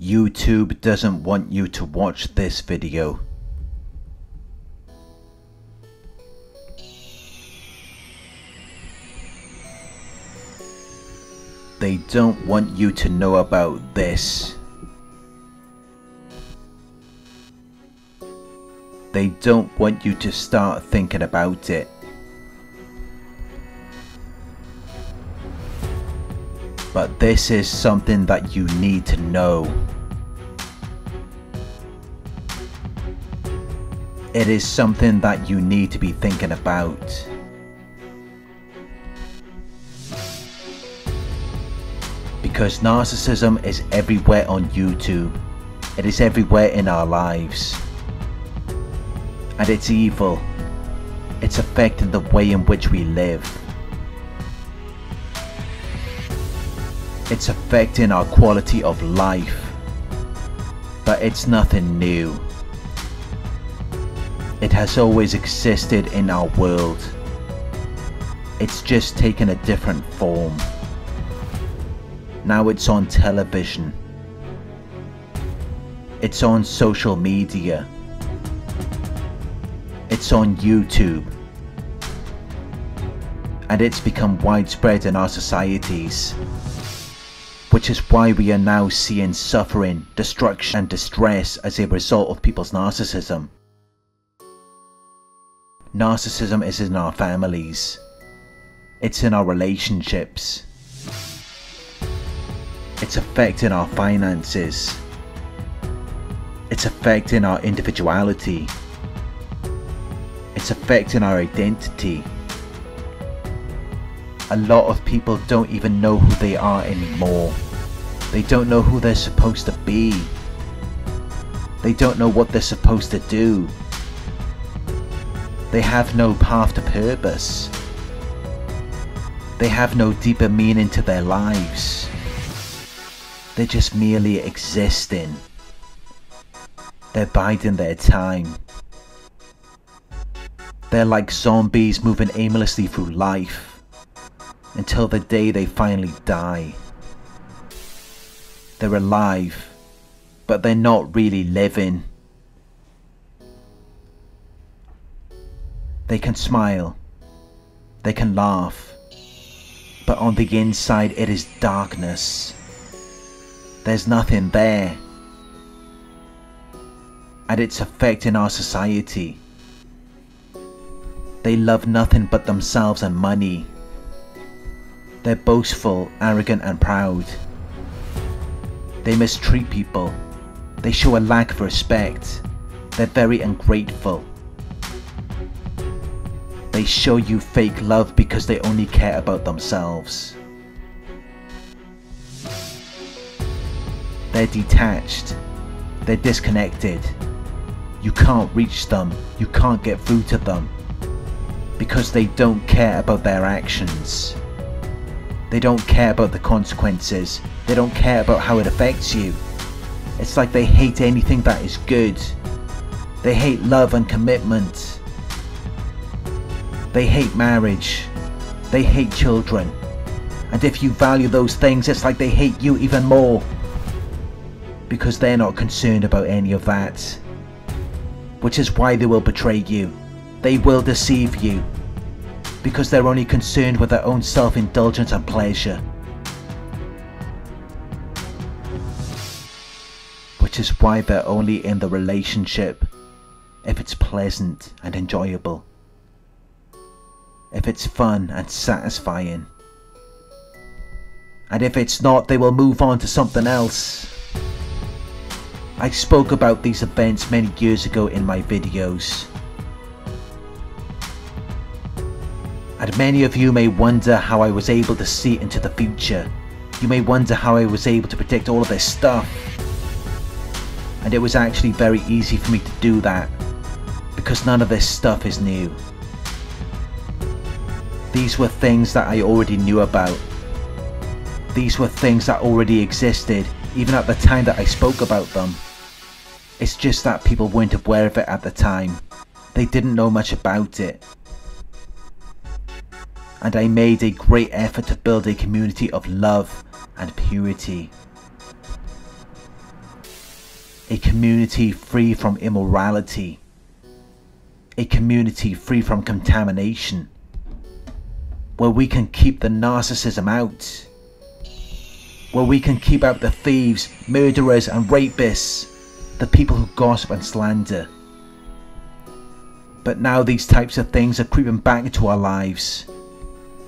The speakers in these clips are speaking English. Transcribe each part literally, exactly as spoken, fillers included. YouTube doesn't want you to watch this video. They don't want you to know about this. They don't want you to start thinking about it. But this is something that you need to know. It is something that you need to be thinking about. Because narcissism is everywhere on YouTube. It is everywhere in our lives. And it's evil. It's affecting the way in which we live. It's affecting our quality of life. But it's nothing new. It has always existed in our world. It's just taken a different form. Now it's on television. It's on social media. It's on YouTube, and it's become widespread in our societies, which is why we are now seeing suffering, destruction and distress as a result of people's narcissism. Narcissism is in our families, it's in our relationships, it's affecting our finances, it's affecting our individuality. It's affecting our identity. A lot of people don't even know who they are anymore. They don't know who they're supposed to be. They don't know what they're supposed to do. They have no path to purpose. They have no deeper meaning to their lives. They're just merely existing. They're biding their time. They're like zombies moving aimlessly through life, until the day they finally die. They're alive, but they're not really living. They can smile, they can laugh, but on the inside it is darkness. There's nothing there. And it's affecting our society. They love nothing but themselves and money. They're boastful, arrogant and proud. They mistreat people. They show a lack of respect. They're very ungrateful. They show you fake love because they only care about themselves. They're detached. They're disconnected. You can't reach them. You can't get through to them. Because they don't care about their actions. They don't care about the consequences. They don't care about how it affects you. It's like they hate anything that is good. They hate love and commitment. They hate marriage. They hate children. And if you value those things, it's like they hate you even more. Because they're not concerned about any of that. Which is why they will betray you. They will deceive you, because they're only concerned with their own self-indulgence and pleasure. Which is why they're only in the relationship if it's pleasant and enjoyable, if it's fun and satisfying. And if it's not, they will move on to something else. I spoke about these events many years ago in my videos. And many of you may wonder how I was able to see into the future. You may wonder how I was able to predict all of this stuff. And it was actually very easy for me to do that, because none of this stuff is new. These were things that I already knew about. These were things that already existed, even at the time that I spoke about them. It's just that people weren't aware of it at the time. They didn't know much about it. And I made a great effort to build a community of love and purity. a community free from immorality, a community free from contamination, where we can keep the narcissism out, where we can keep out the thieves, murderers and rapists, the people who gossip and slander. But now these types of things are creeping back into our lives.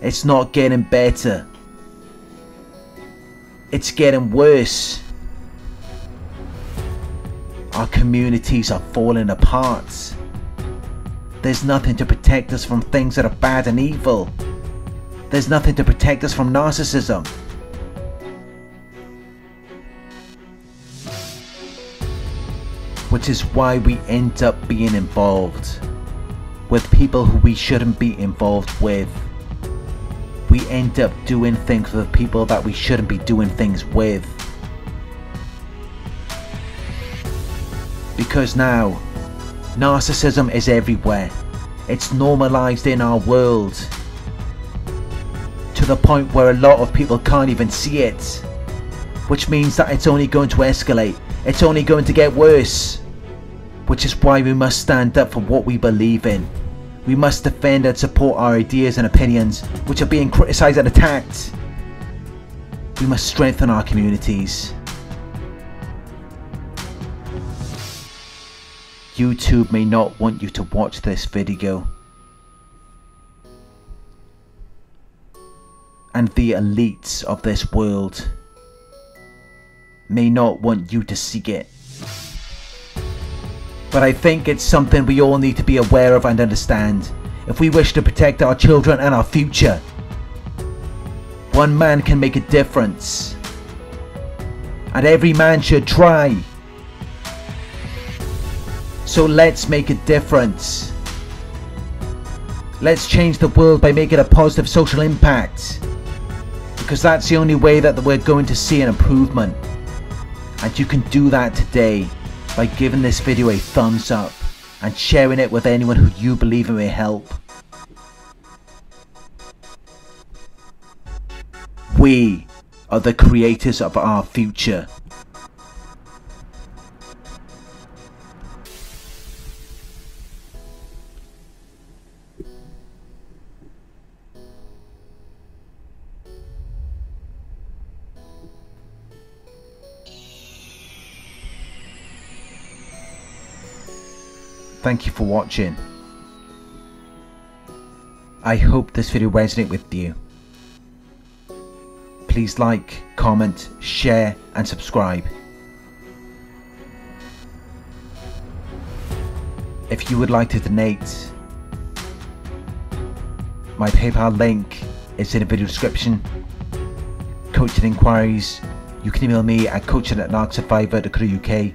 It's not getting better. It's getting worse. Our communities are falling apart. There's nothing to protect us from things that are bad and evil. There's nothing to protect us from narcissism. Which is why we end up being involved with people who we shouldn't be involved with. We end up doing things with people that we shouldn't be doing things with. Because now, narcissism is everywhere. It's normalized in our world, to the point where a lot of people can't even see it. Which means that it's only going to escalate. It's only going to get worse. Which is why we must stand up for what we believe in. We must defend and support our ideas and opinions, which are being criticized and attacked. We must strengthen our communities. YouTube may not want you to watch this video. And the elites of this world may not want you to see it. But I think it's something we all need to be aware of and understand, if we wish to protect our children and our future. One man can make a difference, and every man should try. So let's make a difference. Let's change the world by making a positive social impact, because that's the only way that we're going to see an improvement. And you can do that today by giving this video a thumbs up and sharing it with anyone who you believe it may help. We are the creators of our future. Thank you for watching. I hope this video resonated with you. Please like, comment, share and subscribe. If you would like to donate, my PayPal link is in the video description. Coaching inquiries, you can email me at coaching at narc survivor dot co dot U K.